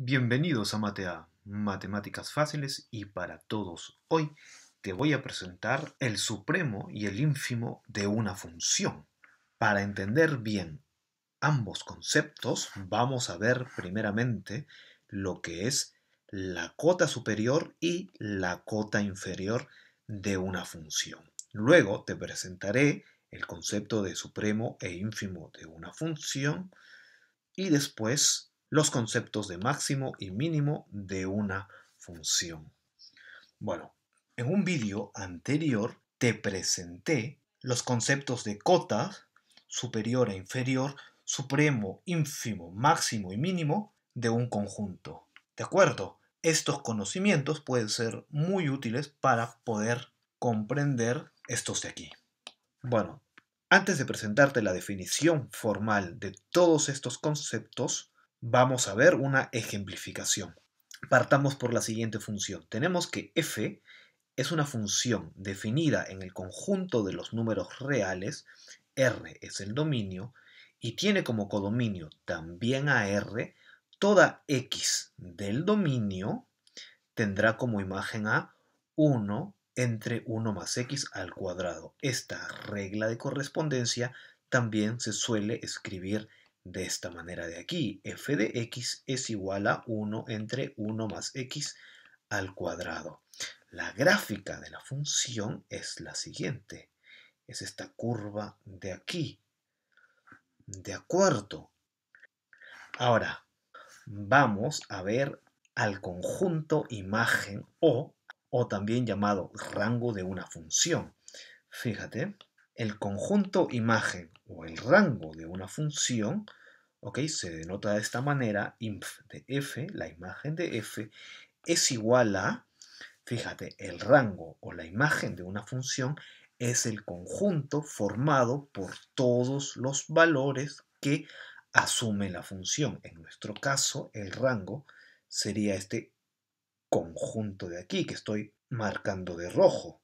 Bienvenidos a Matea, matemáticas fáciles y para todos. Hoy te voy a presentar el supremo y el ínfimo de una función. Para entender bien ambos conceptos, vamos a ver primeramente lo que es la cota superior y la cota inferior de una función. Luego te presentaré el concepto de supremo e ínfimo de una función y después los conceptos de máximo y mínimo de una función. Bueno, en un vídeo anterior te presenté los conceptos de cotas, superior e inferior, supremo, ínfimo, máximo y mínimo de un conjunto. ¿De acuerdo? Estos conocimientos pueden ser muy útiles para poder comprender estos de aquí. Bueno, antes de presentarte la definición formal de todos estos conceptos, vamos a ver una ejemplificación. Partamos por la siguiente función. Tenemos que f es una función definida en el conjunto de los números reales, r es el dominio, y tiene como codominio también a r, toda x del dominio tendrá como imagen a 1 entre 1 más x al cuadrado. Esta regla de correspondencia también se suele escribir de esta manera de aquí, f de x es igual a 1 entre 1 más x al cuadrado. La gráfica de la función es la siguiente, es esta curva de aquí. ¿De acuerdo? Ahora, vamos a ver al conjunto imagen o también llamado rango de una función. Fíjate, el conjunto imagen o el rango de una función, ¿okay? Se denota de esta manera, inf de f, la imagen de f, es igual a, fíjate, el rango o la imagen de una función es el conjunto formado por todos los valores que asume la función. En nuestro caso, el rango sería este conjunto de aquí, que estoy marcando de rojo.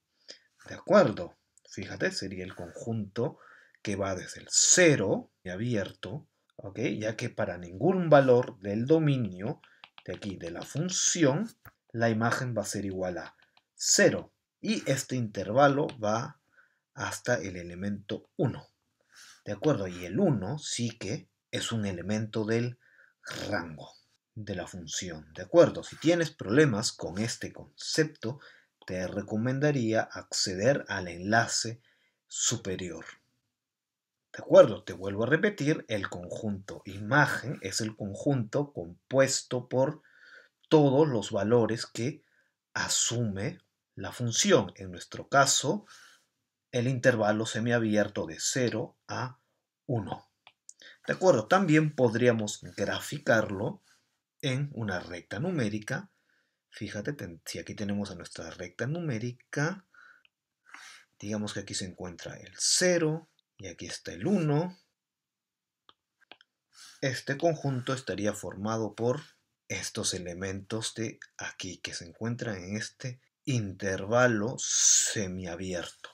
¿De acuerdo? Fíjate, sería el conjunto que va desde el 0 y abierto, ¿ok? Ya que para ningún valor del dominio de aquí de la función, la imagen va a ser igual a 0. Y este intervalo va hasta el elemento 1. ¿De acuerdo? Y el 1 sí que es un elemento del rango de la función. ¿De acuerdo? Si tienes problemas con este concepto, te recomendaría acceder al enlace superior. ¿De acuerdo? Te vuelvo a repetir, el conjunto imagen es el conjunto compuesto por todos los valores que asume la función. En nuestro caso, el intervalo semiabierto de 0 a 1. ¿De acuerdo? También podríamos graficarlo en una recta numérica. Fíjate, si aquí tenemos a nuestra recta numérica, digamos que aquí se encuentra el 0, y aquí está el 1. Este conjunto estaría formado por estos elementos de aquí que se encuentran en este intervalo semiabierto.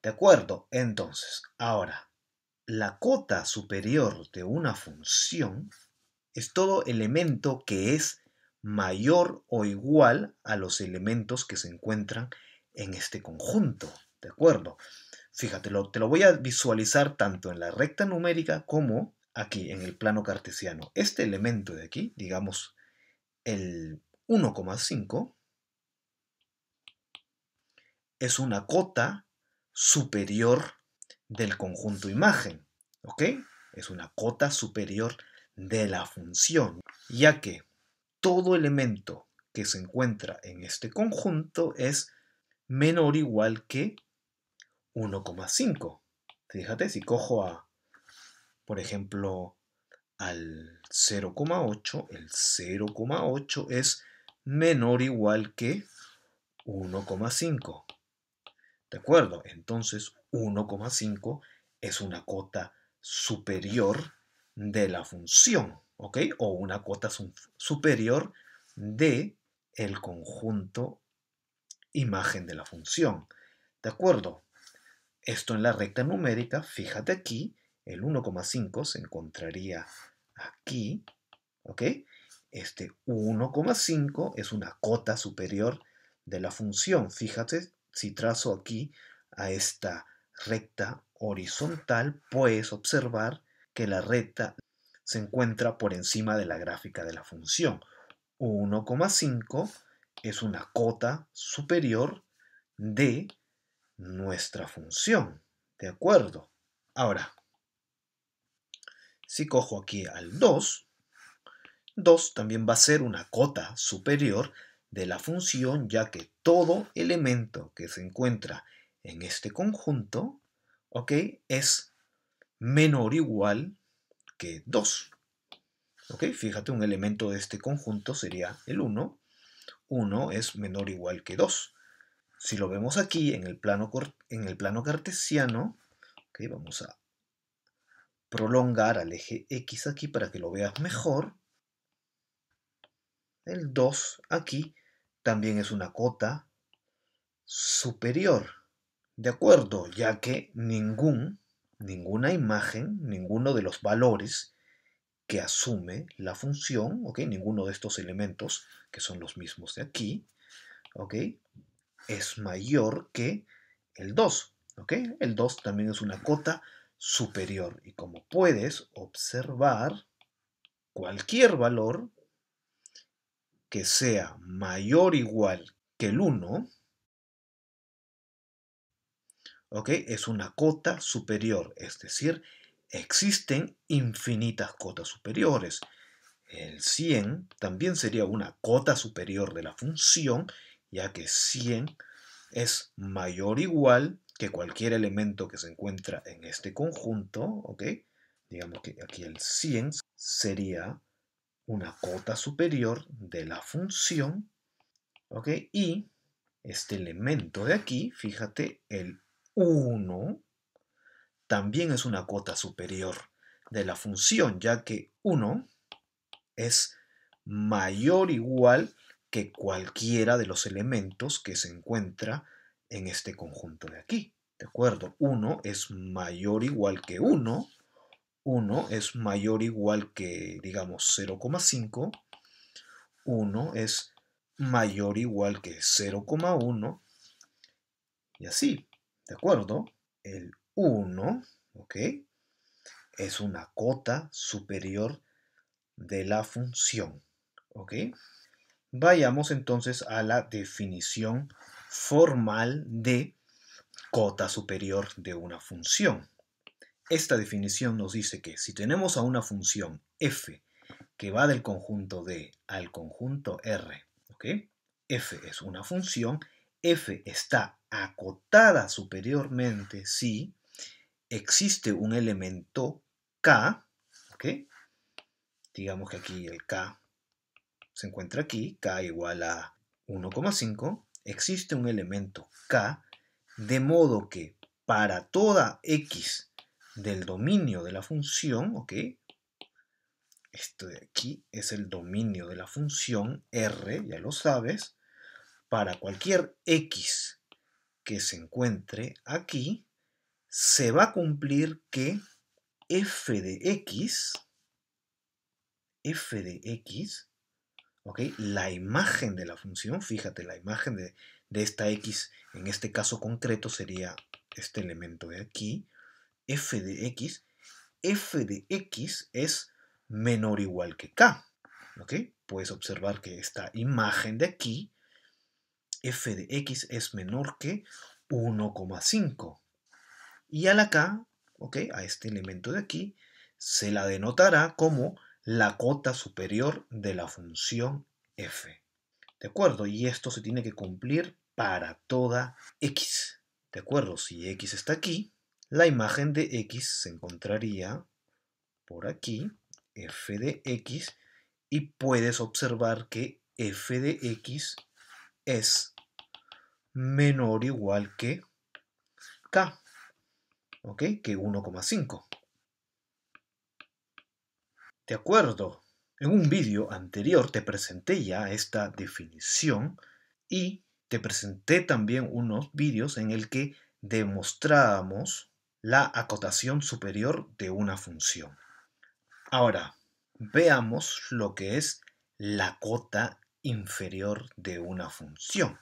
¿De acuerdo? Entonces, ahora, la cota superior de una función es todo elemento que es mayor o igual a los elementos que se encuentran en este conjunto. ¿De acuerdo? Fíjate, te lo voy a visualizar tanto en la recta numérica como aquí, en el plano cartesiano. Este elemento de aquí, digamos el 1,5, es una cota superior del conjunto imagen. ¿Ok? Es una cota superior de la función, ya que todo elemento que se encuentra en este conjunto es menor o igual que 1,5. Fíjate, si cojo a, por ejemplo, al 0,8, el 0,8 es menor o igual que 1,5. ¿De acuerdo? Entonces 1,5 es una cota superior de la función, ¿ok? O una cota superior de el conjunto imagen de la función. ¿De acuerdo? Esto en la recta numérica, fíjate aquí, el 1,5 se encontraría aquí, ¿ok? Este 1,5 es una cota superior de la función. Fíjate, si trazo aquí a esta recta horizontal, puedes observar que la recta se encuentra por encima de la gráfica de la función. 1,5 es una cota superior de nuestra función. ¿De acuerdo? Ahora, si cojo aquí al 2, 2 también va a ser una cota superior de la función, ya que todo elemento que se encuentra en este conjunto, ¿ok?, es menor o igual que 2. ¿Ok? Fíjate, un elemento de este conjunto sería el 1. 1 es menor o igual que 2. Si lo vemos aquí en el plano cartesiano, ¿ok?, vamos a prolongar al eje X aquí para que lo veas mejor. El 2 aquí también es una cota superior. ¿De acuerdo? Ya que ninguna imagen, ninguno de los valores que asume la función, ¿ok?, ninguno de estos elementos, que son los mismos de aquí, ¿ok?, es mayor que el 2, ¿ok? El 2 también es una cota superior. Y como puedes observar, cualquier valor que sea mayor o igual que el 1, ¿ok?, es una cota superior, es decir, existen infinitas cotas superiores. El 100 también sería una cota superior de la función, ya que 100 es mayor o igual que cualquier elemento que se encuentra en este conjunto, ¿ok? Digamos que aquí el 100 sería una cota superior de la función, ¿ok? Y este elemento de aquí, fíjate, el 1 también es una cota superior de la función, ya que 1 es mayor o igual que cualquiera de los elementos que se encuentra en este conjunto de aquí. ¿De acuerdo? 1 es mayor o igual que 1. 1 es mayor o igual que, digamos, 0,5. 1 es mayor o igual que 0,1. Y así. ¿De acuerdo? El 1, ¿ok?, es una cota superior de la función, ¿ok? Vayamos entonces a la definición formal de cota superior de una función. Esta definición nos dice que si tenemos a una función f que va del conjunto D al conjunto R, ¿ok?, f es una función, f está acotada superiormente si existe un elemento k, ¿ok? Digamos que aquí el k se encuentra aquí, k igual a 1,5, existe un elemento k, de modo que para toda x del dominio de la función, ¿ok?, esto de aquí es el dominio de la función R, ya lo sabes, para cualquier x que se encuentre aquí, se va a cumplir que f de x, ¿ok?, la imagen de la función, fíjate, la imagen de esta x, en este caso concreto sería este elemento de aquí, f de x es menor o igual que k, ¿ok? Puedes observar que esta imagen de aquí, f de x es menor que 1,5. Y a la k, ¿ok?, a este elemento de aquí, se la denotará como la cota superior de la función f. ¿De acuerdo? Y esto se tiene que cumplir para toda x. ¿De acuerdo? Si x está aquí, la imagen de x se encontraría por aquí, f de x, y puedes observar que f de x es menor o igual que k, ¿ok?, que 1,5. De acuerdo, en un vídeo anterior te presenté ya esta definición y te presenté también unos vídeos en el que demostrábamos la acotación superior de una función. Ahora, veamos lo que es la cota inferior de una función.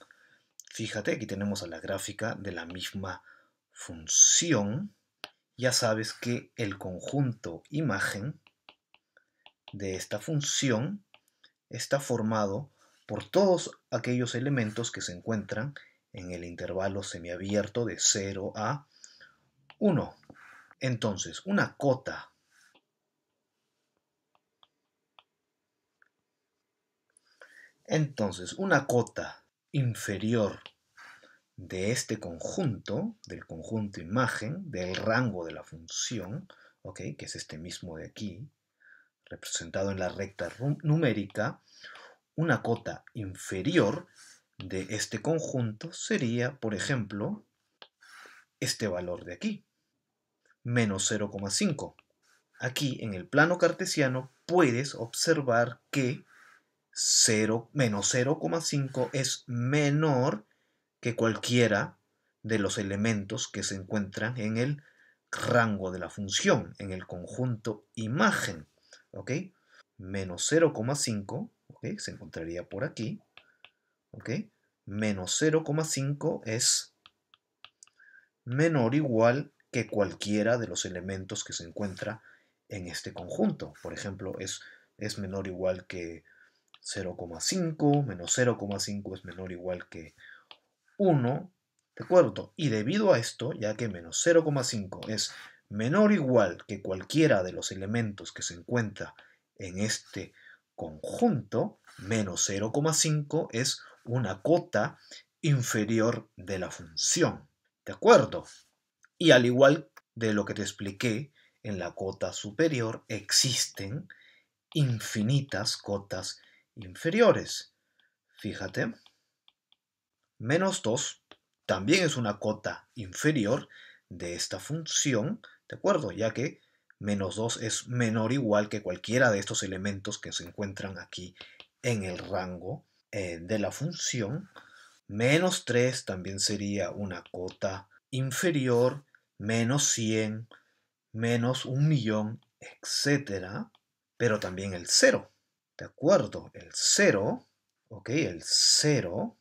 Fíjate, aquí tenemos a la gráfica de la misma función. Ya sabes que el conjunto imagen de esta función está formado por todos aquellos elementos que se encuentran en el intervalo semiabierto de 0 a 1. Entonces, una cota inferior de este conjunto, del conjunto imagen, del rango de la función, ¿okay? Que es este mismo de aquí, representado en la recta numérica, una cota inferior de este conjunto sería, por ejemplo, este valor de aquí, menos 0,5. Aquí, en el plano cartesiano, puedes observar que menos 0,5 es menor que cualquiera de los elementos que se encuentran en el rango de la función, en el conjunto imagen, ¿ok? Menos 0,5, ¿ok? Se encontraría por aquí, ¿ok? Menos 0,5 es menor o igual que cualquiera de los elementos que se encuentra en este conjunto. Por ejemplo, es menor o igual que 0,5, menos 0,5 es menor o igual que 1, ¿de acuerdo? Y debido a esto, ya que menos 0,5 es menor o igual que cualquiera de los elementos que se encuentra en este conjunto, menos 0,5 es una cota inferior de la función, ¿de acuerdo? Y al igual de lo que te expliqué, en la cota superior existen infinitas cotas inferiores. Fíjate, menos 2 también es una cota inferior de esta función, ¿de acuerdo? Ya que menos 2 es menor o igual que cualquiera de estos elementos que se encuentran aquí en el rango de la función. Menos 3 también sería una cota inferior, menos 100, menos 1.000.000, etcétera. Pero también el 0. ¿De acuerdo? El 0, ¿ok? El 0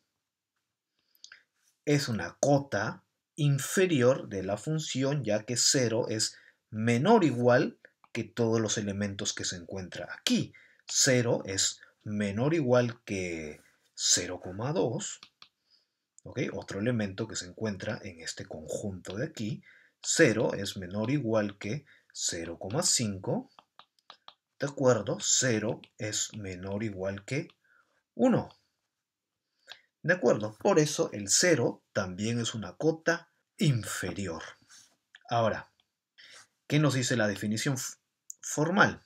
es una cota inferior de la función, ya que 0 es menor o igual que todos los elementos que se encuentra aquí. 0 es menor o igual que 0,2, ¿ok? Otro elemento que se encuentra en este conjunto de aquí. 0 es menor o igual que 0,5. ¿De acuerdo? 0 es menor o igual que 1. ¿De acuerdo? Por eso el 0 también es una cota inferior. Ahora, ¿qué nos dice la definición formal?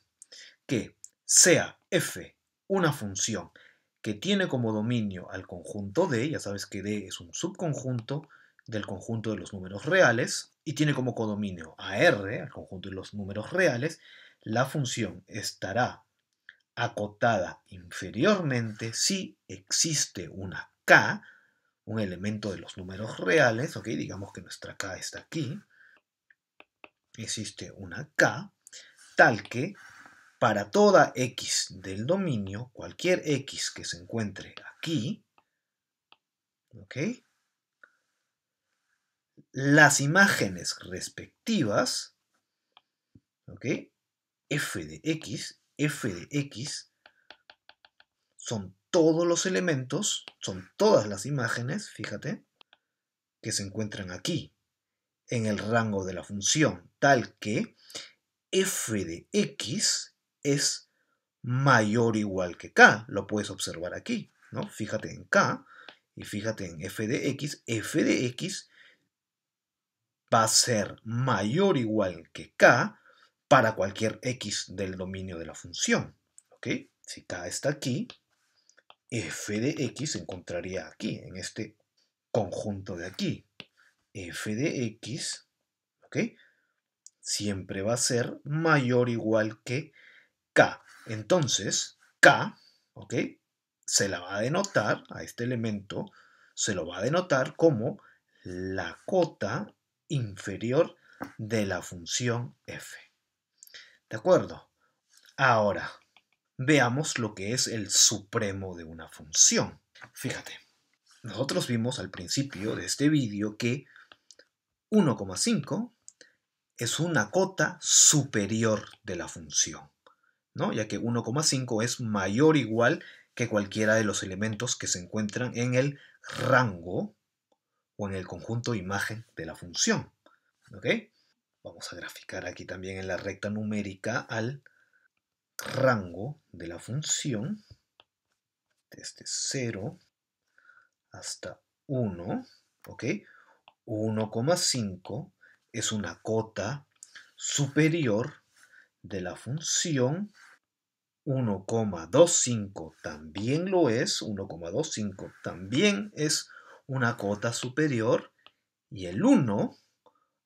Que sea f una función que tiene como dominio al conjunto D, ya sabes que D es un subconjunto del conjunto de los números reales, y tiene como codominio a R, al conjunto de los números reales. La función estará acotada inferiormente si existe una K, un elemento de los números reales, ¿ok? Digamos que nuestra K está aquí. Existe una K tal que para toda X del dominio, cualquier X que se encuentre aquí, ¿ok? Las imágenes respectivas, ¿ok? f de x son todos los elementos, son todas las imágenes, fíjate, que se encuentran aquí, en el rango de la función, tal que f de x es mayor o igual que k, lo puedes observar aquí, ¿no? Fíjate en k y fíjate en f de x va a ser mayor o igual que k, para cualquier x del dominio de la función, ¿ok? Si k está aquí, f de x se encontraría aquí, en este conjunto de aquí. F de x, ¿ok? Siempre va a ser mayor o igual que k. Entonces, k, ¿ok? Se la va a denotar, a este elemento, se lo va a denotar como la cota inferior de la función f. ¿De acuerdo? Ahora, veamos lo que es el supremo de una función. Fíjate, nosotros vimos al principio de este vídeo que 1,5 es una cota superior de la función, ¿no? Ya que 1,5 es mayor o igual que cualquiera de los elementos que se encuentran en el rango o en el conjunto imagen de la función. ¿Ok? Vamos a graficar aquí también en la recta numérica al rango de la función desde 0 hasta 1. ¿Ok? 1,5 es una cota superior de la función. 1,25 también lo es. 1,25 también es una cota superior. Y el 1,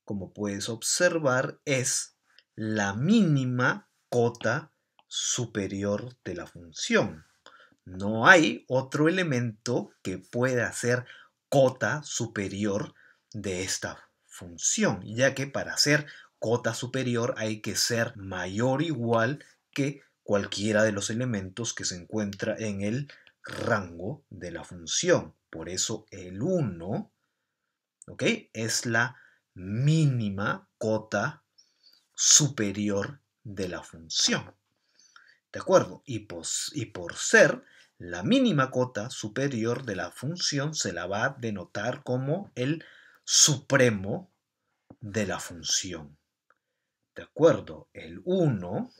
como puedes observar, es la mínima cota superior de la función. No hay otro elemento que pueda ser cota superior de esta función, ya que para ser cota superior hay que ser mayor o igual que cualquiera de los elementos que se encuentra en el rango de la función. Por eso el 1, ¿ok?, es la mínima cota superior de la función. ¿De acuerdo? Y por ser la mínima cota superior de la función, se la va a denotar como el supremo de la función. ¿De acuerdo? El 1...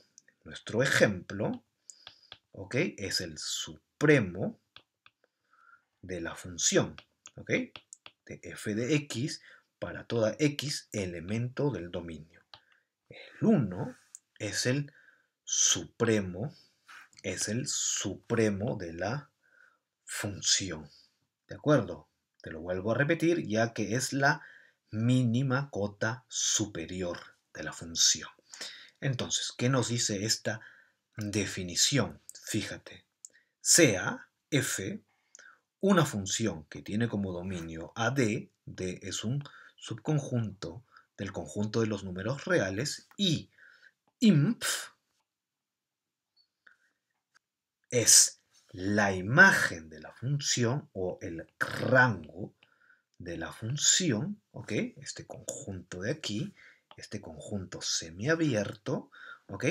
nuestro ejemplo, ¿ok?, es el supremo de la función, ¿ok?, de f de x para toda x elemento del dominio. El 1 es el supremo, de la función. ¿De acuerdo? Te lo vuelvo a repetir, ya que es la mínima cota superior de la función. Entonces, ¿qué nos dice esta definición? Fíjate, sea f una función que tiene como dominio a d, d es un subconjunto del conjunto de los números reales, y inf es la imagen de la función o el rango de la función, ¿ok? Este conjunto de aquí, este conjunto semiabierto, ¿ok?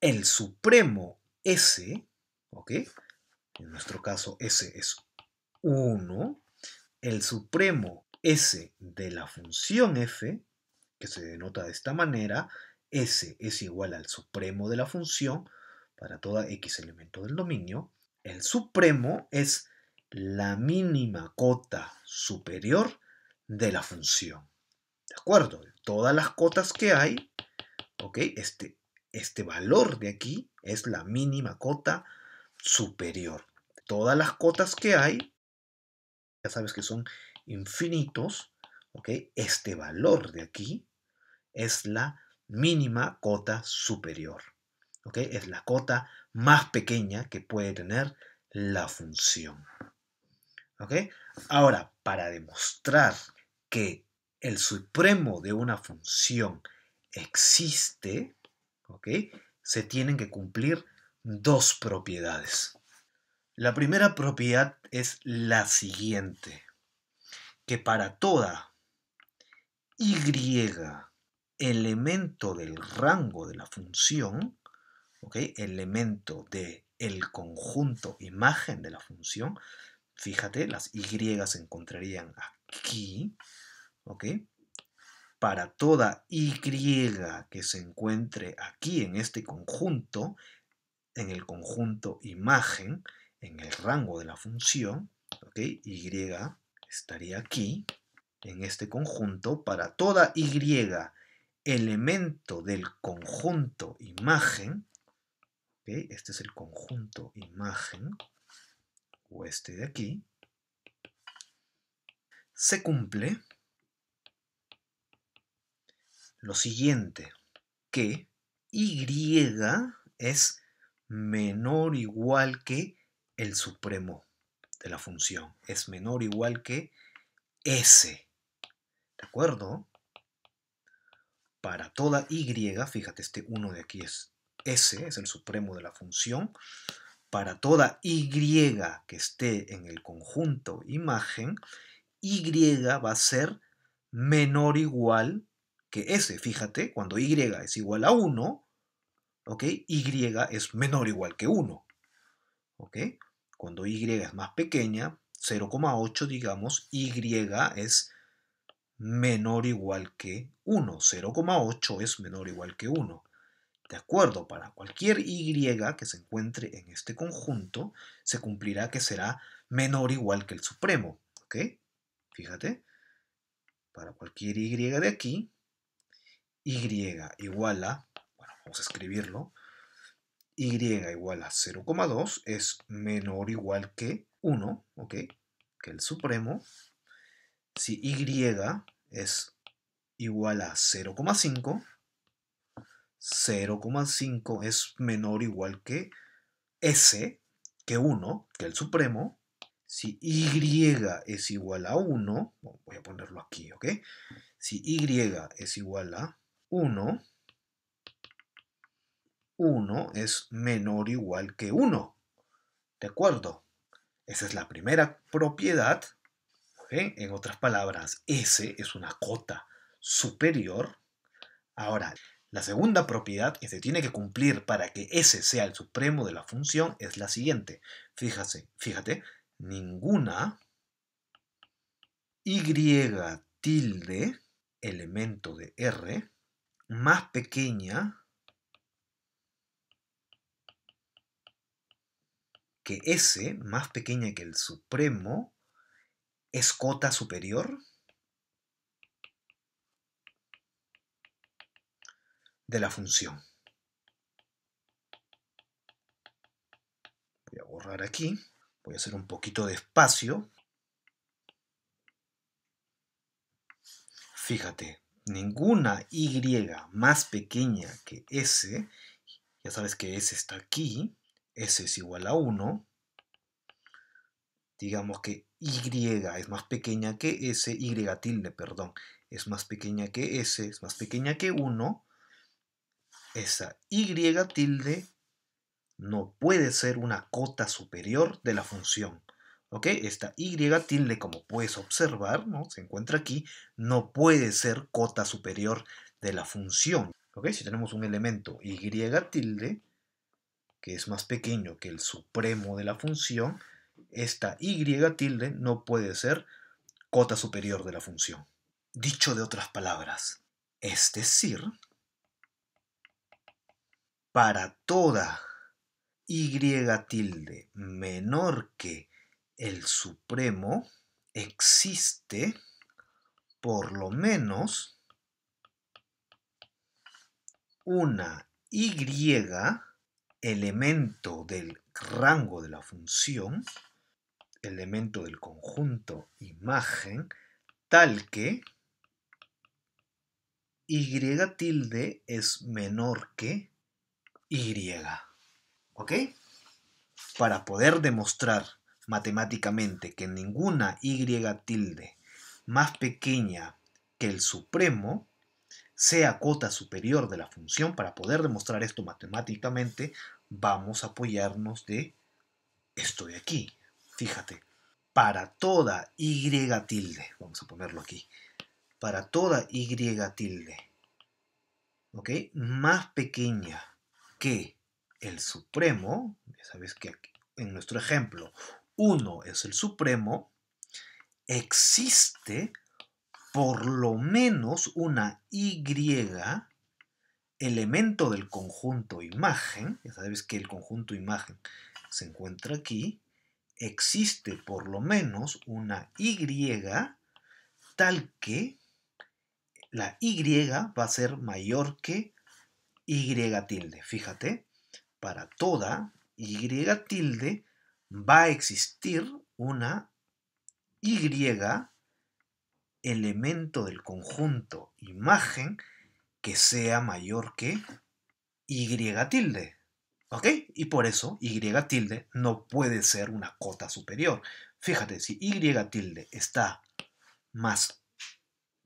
El supremo S, ¿ok? En nuestro caso S es 1. El supremo S de la función f, que se denota de esta manera, S es igual al supremo de la función para toda x elemento del dominio. El supremo es la mínima cota superior de la función. ¿De acuerdo? De todas las cotas que hay, ¿ok?, este valor de aquí es la mínima cota superior. De todas las cotas que hay, ya sabes que son infinitos, ¿ok?, este valor de aquí es la mínima cota superior, ¿ok? Es la cota más pequeña que puede tener la función, ¿ok? Ahora, para demostrar que el supremo de una función existe, ¿ok?, se tienen que cumplir dos propiedades. La primera propiedad es la siguiente, que para toda y elemento del rango de la función, ¿ok?, elemento del conjunto imagen de la función, fíjate, las y se encontrarían aquí, ¿ok? Para toda y que se encuentre aquí en este conjunto, en el conjunto imagen, en el rango de la función, ¿ok?, y estaría aquí, en este conjunto, para toda y elemento del conjunto imagen, ¿ok?, este es el conjunto imagen, o este de aquí, se cumple lo siguiente, que y es menor o igual que el supremo de la función. Es menor o igual que s. ¿De acuerdo? Para toda y, fíjate, este 1 de aquí es S es el supremo de la función. Para toda Y que esté en el conjunto imagen, Y va a ser menor o igual que S. Fíjate, cuando Y es igual a 1, ¿okay? Y es menor o igual que 1. ¿Okay? Cuando Y es más pequeña, 0,8, digamos, Y es menor o igual que 1. 0,8 es menor o igual que 1. De acuerdo, para cualquier Y que se encuentre en este conjunto, se cumplirá que será menor o igual que el supremo. ¿Ok? Fíjate, para cualquier Y de aquí, Y igual a, bueno, vamos a escribirlo, Y igual a 0,2 es menor o igual que 1, ¿ok? Que el supremo. Si Y es igual a 0,5, 0,5 es menor o igual que S, que 1, que el supremo. Si Y es igual a 1, voy a ponerlo aquí, ¿ok? Si Y es igual a 1, 1 es menor o igual que 1. ¿De acuerdo? Esa es la primera propiedad. ¿Okay? En otras palabras, S es una cota superior. Ahora, la segunda propiedad que se tiene que cumplir para que S sea el supremo de la función es la siguiente. Fíjate, ninguna Y tilde, elemento de R, más pequeña que S, más pequeña que el supremo, es cota superior de la función. Voy a borrar aquí, voy a hacer un poquito de espacio. Fíjate, ninguna Y más pequeña que S, ya sabes que S está aquí, S es igual a 1, digamos que Y es más pequeña que S, Y tilde, perdón, es más pequeña que S, es más pequeña que 1, esa Y tilde no puede ser una cota superior de la función. ¿Ok? Esta Y tilde, como puedes observar, ¿no? Se encuentra aquí, no puede ser cota superior de la función. ¿Ok? Si tenemos un elemento Y tilde, que es más pequeño que el supremo de la función, esta Y tilde no puede ser cota superior de la función. Dicho de otras palabras, es decir, para toda Y tilde menor que el supremo, existe por lo menos una Y, elemento del rango de la función, elemento del conjunto imagen, tal que Y tilde es menor que Y. ¿Ok? Para poder demostrar matemáticamente que ninguna Y tilde más pequeña que el supremo sea cota superior de la función, para poder demostrar esto matemáticamente, vamos a apoyarnos de esto de aquí. Fíjate, para toda Y tilde, vamos a ponerlo aquí, para toda Y tilde, ¿ok? Más pequeña que el supremo, ya sabes que aquí, en nuestro ejemplo, 1 es el supremo, existe por lo menos una Y, elemento del conjunto imagen, ya sabes que el conjunto imagen se encuentra aquí, existe por lo menos una Y tal que la Y va a ser mayor que Y tilde. Fíjate, para toda Y tilde va a existir una Y, elemento del conjunto imagen, que sea mayor que Y tilde. ¿Ok? Y por eso Y tilde no puede ser una cota superior. Fíjate, si Y tilde está más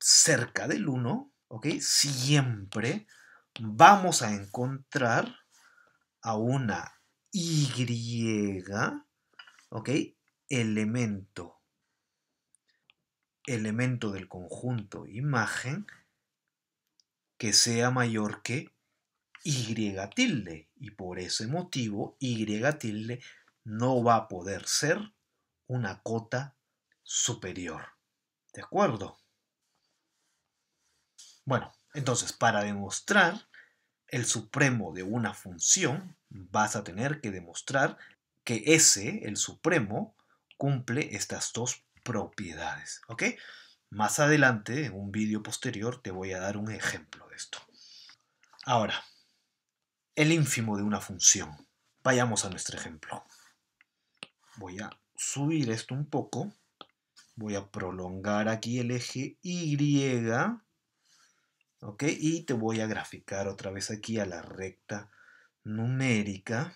cerca del 1, ¿ok? Siempre vamos a encontrar a una Y, ¿ok? Elemento del conjunto imagen que sea mayor que Y tilde, y por ese motivo Y tilde no va a poder ser una cota superior. ¿De acuerdo? Bueno, entonces para demostrar el supremo de una función, vas a tener que demostrar que S, el supremo, cumple estas dos propiedades, ¿ok? Más adelante, en un vídeo posterior, te voy a dar un ejemplo de esto. Ahora, el ínfimo de una función. Vayamos a nuestro ejemplo. Voy a subir esto un poco. Voy a prolongar aquí el eje Y, ¿ok? Y te voy a graficar otra vez aquí a la recta numérica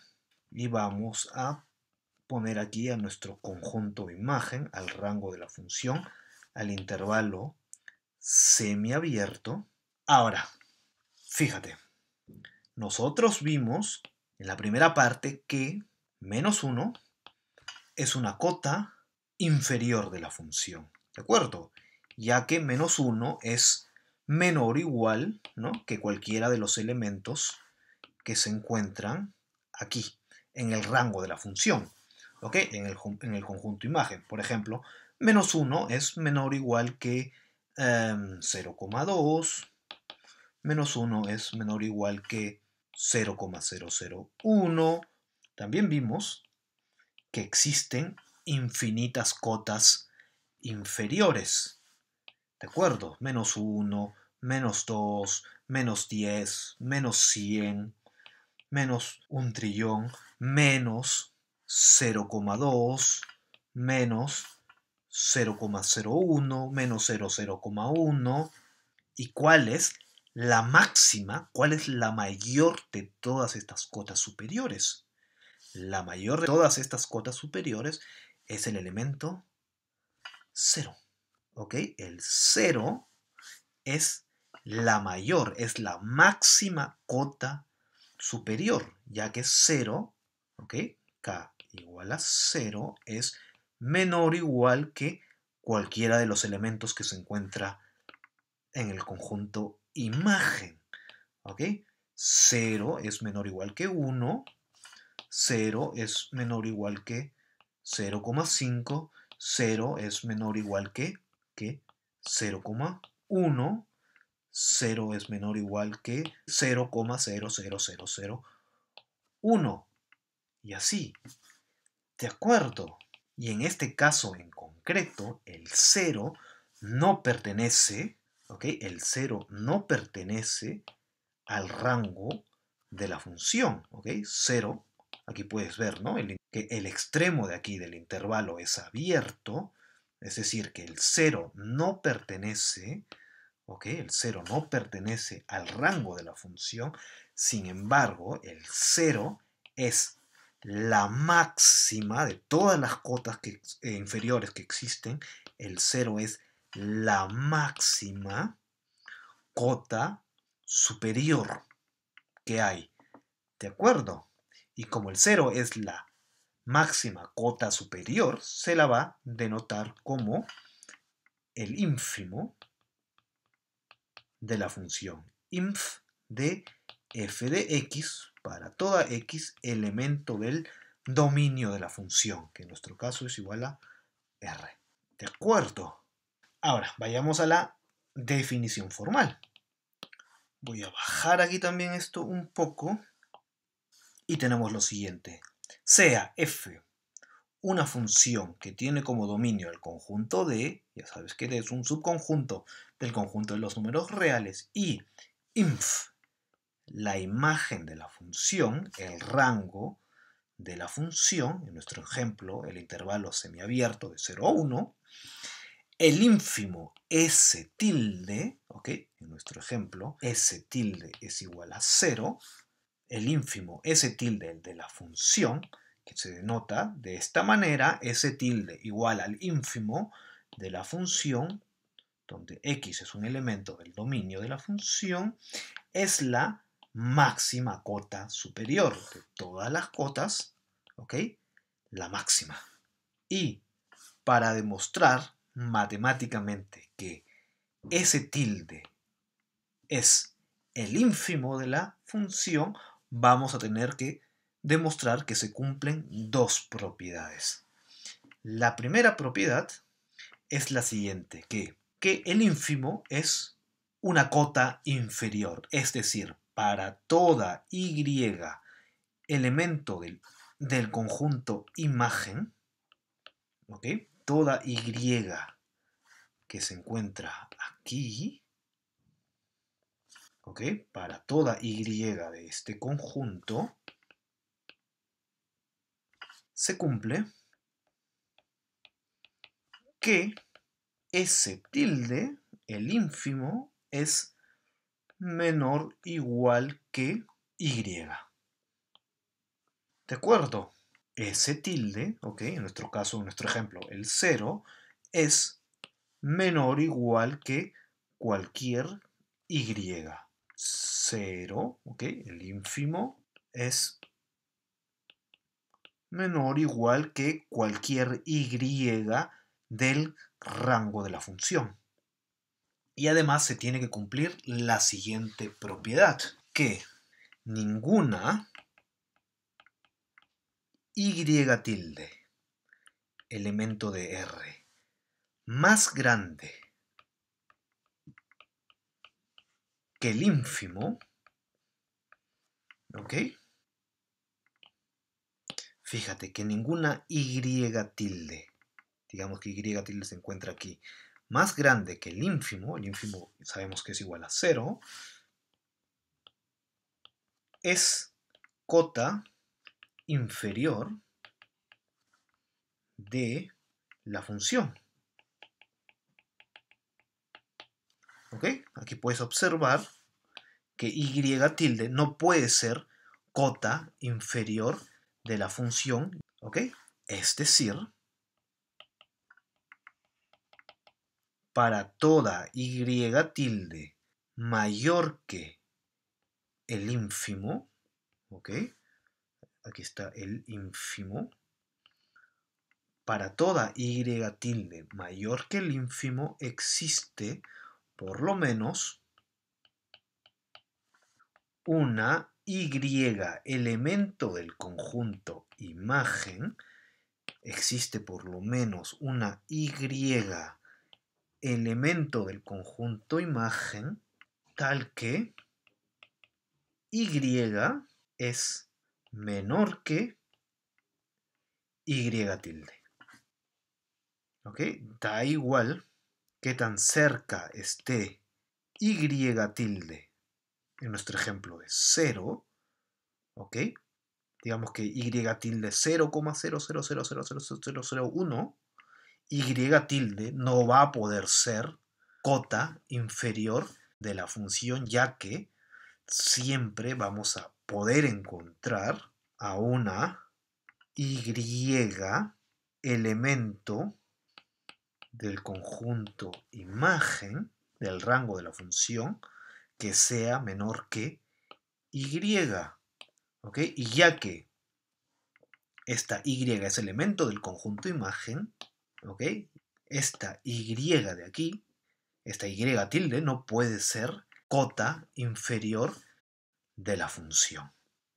y vamos a poner aquí a nuestro conjunto de imagen, al rango de la función, al intervalo semiabierto. Ahora, fíjate, nosotros vimos en la primera parte que menos 1 es una cota inferior de la función, ¿de acuerdo? Ya que menos 1 es menor o igual, ¿no?, que cualquiera de los elementos que se encuentran aquí, en el rango de la función, ¿ok? En el conjunto imagen. Por ejemplo, menos 1 es menor o igual que 0,2, menos 1 es menor o igual que 0,001. También vimos que existen infinitas cotas inferiores, ¿de acuerdo? Menos 1, menos 2, menos 10, menos 100, menos 1 trillón, menos 0,2, menos 0,01, menos 0,1. ¿Y cuál es la máxima? ¿Cuál es la mayor de todas estas cotas superiores? La mayor de todas estas cotas superiores es el elemento 0. ¿Ok? El 0 es la mayor, es la máxima cota superior, ya que 0, ¿ok?, k igual a 0 es menor o igual que cualquiera de los elementos que se encuentra en el conjunto imagen, ¿ok? 0 es menor o igual que 1, 0 es menor o igual que 0,5, 0 es menor o igual que 0,1, 0 es menor o igual que 0,00001. Y así, ¿de acuerdo? Y en este caso en concreto, el 0 no pertenece, ¿ok? El 0 no pertenece al rango de la función, ¿ok? 0, aquí puedes ver, ¿no?, que el extremo de aquí del intervalo es abierto, es decir, que el 0 no pertenece... ¿ok? El 0 no pertenece al rango de la función, sin embargo, el 0 es la máxima de todas las cotas inferiores que existen. El 0 es la máxima cota superior que hay, ¿de acuerdo? Y como el 0 es la máxima cota superior, se la va a denotar como el ínfimo de la función, inf de f de x para toda x elemento del dominio de la función, que en nuestro caso es igual a r. ¿De acuerdo? Ahora, vayamos a la definición formal. Voy a bajar aquí también esto un poco y tenemos lo siguiente. Sea f una función que tiene como dominio el conjunto de, ya sabes que es un subconjunto del conjunto de los números reales, y inf, la imagen de la función, el rango de la función, en nuestro ejemplo el intervalo semiabierto de 0 a 1, el ínfimo s tilde, ¿ok?, en nuestro ejemplo s tilde es igual a 0, el ínfimo s tilde de la función, que se denota de esta manera, s tilde igual al ínfimo de la función, donde x es un elemento del dominio de la función, es la máxima cota superior. De todas las cotas, ¿ok? La máxima. Y para demostrar matemáticamente que ese tilde es el ínfimo de la función, vamos a tener que demostrar que se cumplen dos propiedades. La primera propiedad es la siguiente, que el ínfimo es una cota inferior, es decir, para toda y elemento del conjunto imagen, ¿ok? Toda y que se encuentra aquí, ¿ok? Para toda y de este conjunto se cumple que ese tilde, el ínfimo, es menor o igual que y. ¿De acuerdo? Ese tilde, ok, en nuestro caso, en nuestro ejemplo, el 0, es menor o igual que cualquier y. 0, ok, el ínfimo es menor o igual que cualquier y del rango de la función. Y además se tiene que cumplir la siguiente propiedad, que ninguna y tilde, elemento de R, más grande que el ínfimo, ¿ok? Fíjate que ninguna y tilde, digamos que y tilde se encuentra aquí, más grande que el ínfimo sabemos que es igual a 0, es cota inferior de la función. ¿Ok? Aquí puedes observar que y tilde no puede ser cota inferior de la función, ¿ok? Es decir, para toda y tilde mayor que el ínfimo, ¿ok? Aquí está el ínfimo. Para toda y tilde mayor que el ínfimo existe por lo menos una y elemento del conjunto imagen. Existe por lo menos una y elemento del conjunto imagen tal que y es menor que y tilde. ¿Ok? Da igual que tan cerca esté y tilde en nuestro ejemplo de 0, ¿ok? Digamos que y tilde 0,00000001, y tilde no va a poder ser cota inferior de la función, ya que siempre vamos a poder encontrar a una y elemento del conjunto imagen del rango de la función que sea menor que y, ¿ok? Y ya que esta y es elemento del conjunto imagen, ¿ok? Esta y de aquí, esta y tilde, no puede ser cota inferior de la función.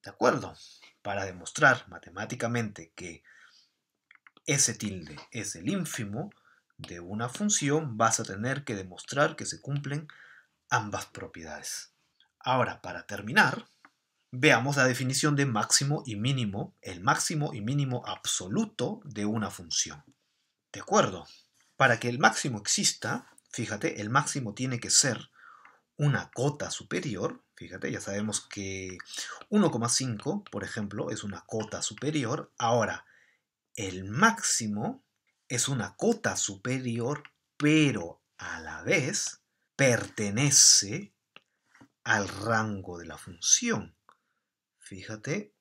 ¿De acuerdo? Para demostrar matemáticamente que ese tilde es el ínfimo de una función, vas a tener que demostrar que se cumplen ambas propiedades. Ahora, para terminar, veamos la definición de máximo y mínimo, el máximo y mínimo absoluto de una función. ¿De acuerdo? Para que el máximo exista, fíjate, el máximo tiene que ser una cota superior. Fíjate, ya sabemos que 1,5, por ejemplo, es una cota superior. Ahora, el máximo es una cota superior, pero a la vez pertenece al rango de la función. Fíjate.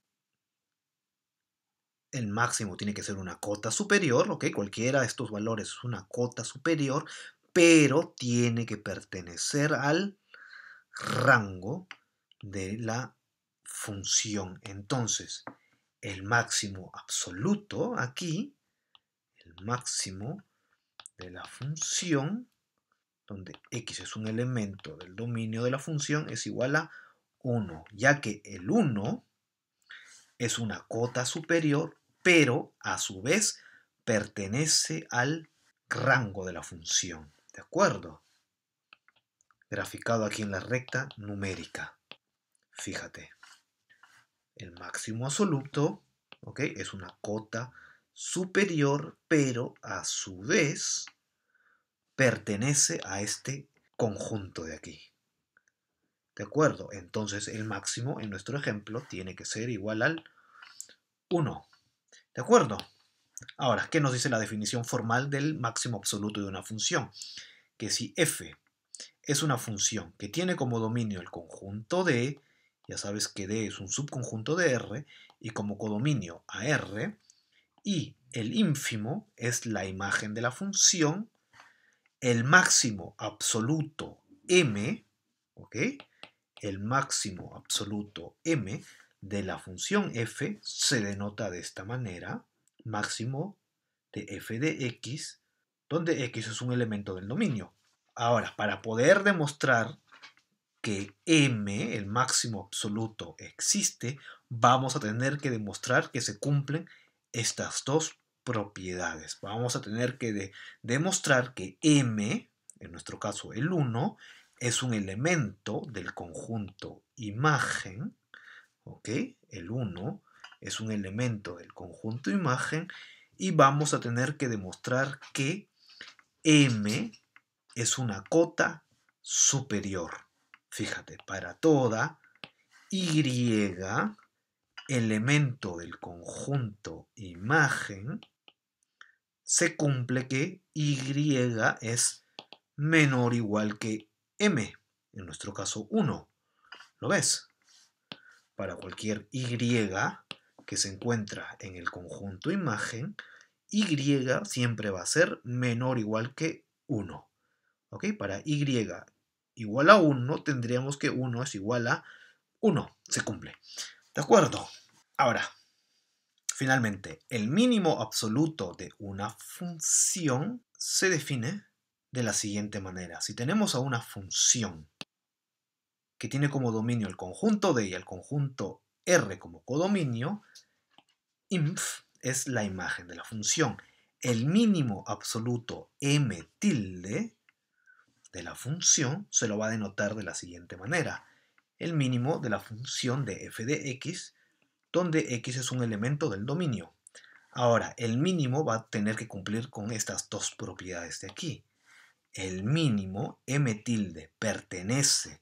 El máximo tiene que ser una cota superior, ¿ok? Cualquiera de estos valores es una cota superior, pero tiene que pertenecer al rango de la función. Entonces, el máximo absoluto aquí, el máximo de la función, donde x es un elemento del dominio de la función, es igual a 1, ya que el 1 es una cota superior, pero a su vez pertenece al rango de la función. ¿De acuerdo? Graficado aquí en la recta numérica. Fíjate, el máximo absoluto, ¿ok?, es una cota superior, pero a su vez pertenece a este conjunto de aquí. ¿De acuerdo? Entonces el máximo en nuestro ejemplo tiene que ser igual al 1. ¿De acuerdo? Ahora, ¿qué nos dice la definición formal del máximo absoluto de una función? Que si f es una función que tiene como dominio el conjunto de, ya sabes que d es un subconjunto de r, y como codominio a r, y el ínfimo es la imagen de la función, el máximo absoluto m, ¿ok?, el máximo absoluto m de la función f se denota de esta manera: máximo de f de x, donde x es un elemento del dominio. Ahora, para poder demostrar que m, el máximo absoluto, existe, vamos a tener que demostrar que se cumplen estas dos propiedades. Vamos a tener que demostrar que m, en nuestro caso el 1, es un elemento del conjunto imagen, ¿ok? El 1 es un elemento del conjunto imagen, y vamos a tener que demostrar que m es una cota superior. Fíjate, para toda y, elemento del conjunto imagen, se cumple que y es menor o igual que m, en nuestro caso 1. ¿Lo ves? Para cualquier y que se encuentra en el conjunto imagen, y siempre va a ser menor o igual que 1. ¿Ok? Para y igual a 1, tendríamos que 1 es igual a 1. Se cumple. ¿De acuerdo? Ahora, finalmente, el mínimo absoluto de una función se define de la siguiente manera. Si tenemos a una función que tiene como dominio el conjunto de y el conjunto r como codominio, inf es la imagen de la función. El mínimo absoluto m tilde de la función se lo va a denotar de la siguiente manera: el mínimo de la función de f de x, donde x es un elemento del dominio. Ahora, el mínimo va a tener que cumplir con estas dos propiedades de aquí. El mínimo, m tilde, pertenece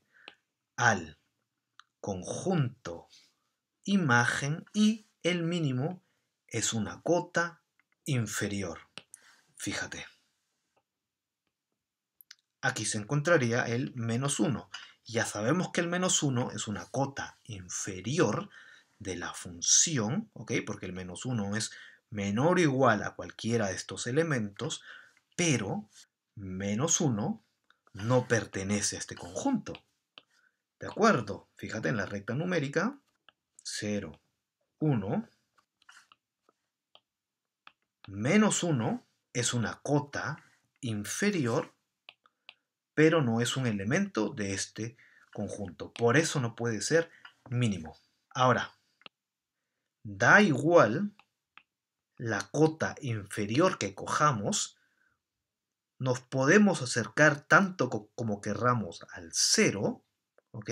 al conjunto imagen, y el mínimo es una cota inferior. Fíjate, aquí se encontraría el menos 1. Ya sabemos que el menos 1 es una cota inferior de la función, ¿ok?, porque el menos 1 es menor o igual a cualquiera de estos elementos, pero menos 1 no pertenece a este conjunto. ¿De acuerdo? Fíjate en la recta numérica: 0, 1. Menos 1 es una cota inferior, pero no es un elemento de este conjunto. Por eso no puede ser mínimo. Ahora, da igual la cota inferior que cojamos, nos podemos acercar tanto como querramos al 0, ¿ok?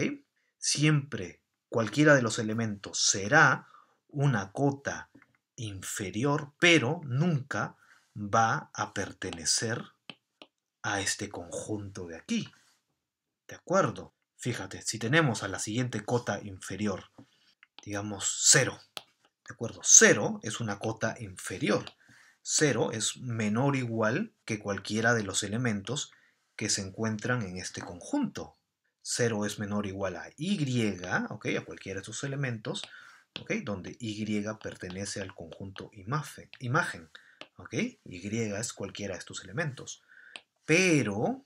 Siempre cualquiera de los elementos será una cota inferior, pero nunca va a pertenecer a este conjunto de aquí. ¿De acuerdo? Fíjate, si tenemos a la siguiente cota inferior, digamos 0, ¿de acuerdo? 0 es una cota inferior. 0 es menor o igual que cualquiera de los elementos que se encuentran en este conjunto. 0 es menor o igual a y, ¿ok?, a cualquiera de estos elementos, ¿ok?, donde y pertenece al conjunto imagen, ¿ok? Y es cualquiera de estos elementos. Pero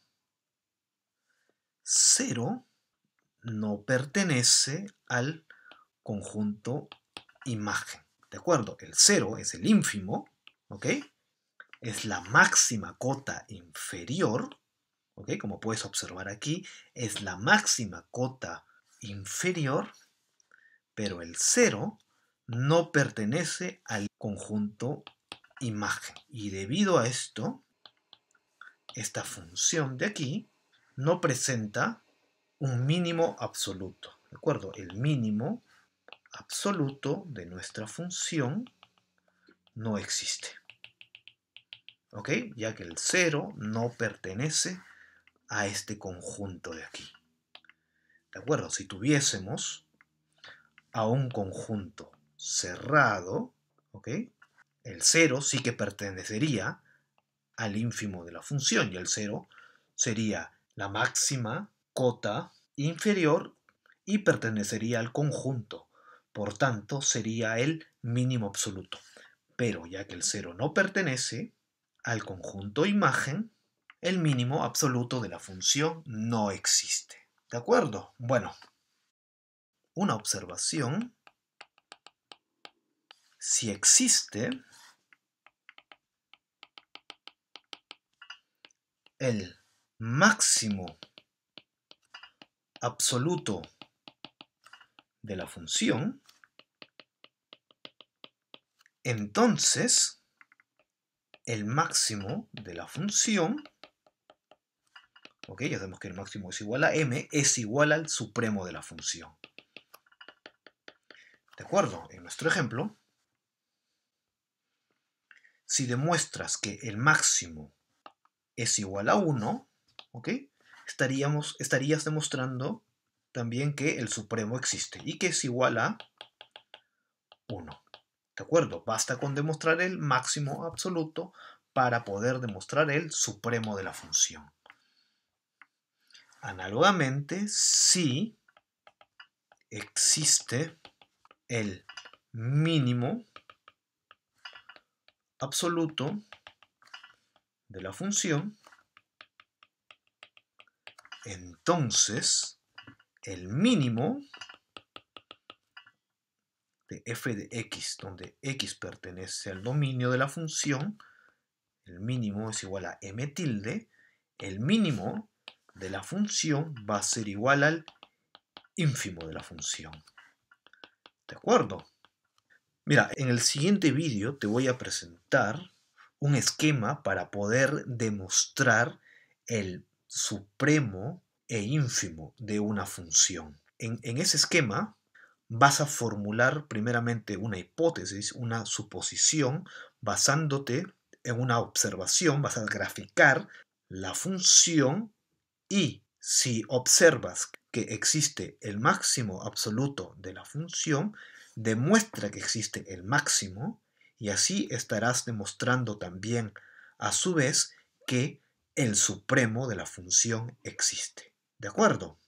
0 no pertenece al conjunto imagen. ¿De acuerdo? El 0 es el ínfimo, ¿ok? Es la máxima cota inferior, ¿ok? Como puedes observar aquí, es la máxima cota inferior, pero el 0 no pertenece al conjunto imagen. Y debido a esto, esta función de aquí no presenta un mínimo absoluto, ¿de acuerdo? El mínimo absoluto de nuestra función no existe, ¿ok? Ya que el 0 no pertenece a este conjunto de aquí, ¿de acuerdo? Si tuviésemos a un conjunto cerrado, ¿ok? El 0 sí que pertenecería al ínfimo de la función y el 0 sería la máxima cota inferior y pertenecería al conjunto. Por tanto, sería el mínimo absoluto. Pero ya que el 0 no pertenece al conjunto imagen, el mínimo absoluto de la función no existe. ¿De acuerdo? Bueno, una observación. Si existe el máximo absoluto de la función, entonces el máximo de la función, ok, ya sabemos que el máximo es igual a m, es igual al supremo de la función. ¿De acuerdo? En nuestro ejemplo, si demuestras que el máximo es igual a 1, ok, estarías demostrando también que el supremo existe y que es igual a 1. ¿De acuerdo? Basta con demostrar el máximo absoluto para poder demostrar el supremo de la función. Análogamente, si existe el mínimo absoluto de la función, entonces el mínimo de f de x, donde x pertenece al dominio de la función, el mínimo es igual a m tilde, el mínimo de la función va a ser igual al ínfimo de la función. ¿De acuerdo? Mira, en el siguiente vídeo te voy a presentar un esquema para poder demostrar el supremo e ínfimo de una función. En ese esquema vas a formular primeramente una hipótesis, una suposición, basándote en una observación, vas a graficar la función y si observas que existe el máximo absoluto de la función, demuestra que existe el máximo y así estarás demostrando también a su vez que el supremo de la función existe. ¿De acuerdo?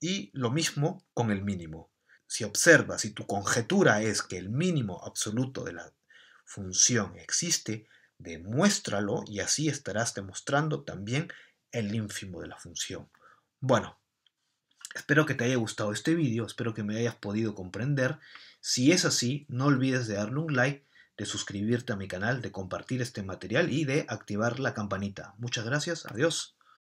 Y lo mismo con el mínimo. Si observas, si tu conjetura es que el mínimo absoluto de la función existe, demuéstralo y así estarás demostrando también el ínfimo de la función. Bueno, espero que te haya gustado este vídeo, espero que me hayas podido comprender. Si es así, no olvides de darle un like, de suscribirte a mi canal, de compartir este material y de activar la campanita. Muchas gracias, adiós.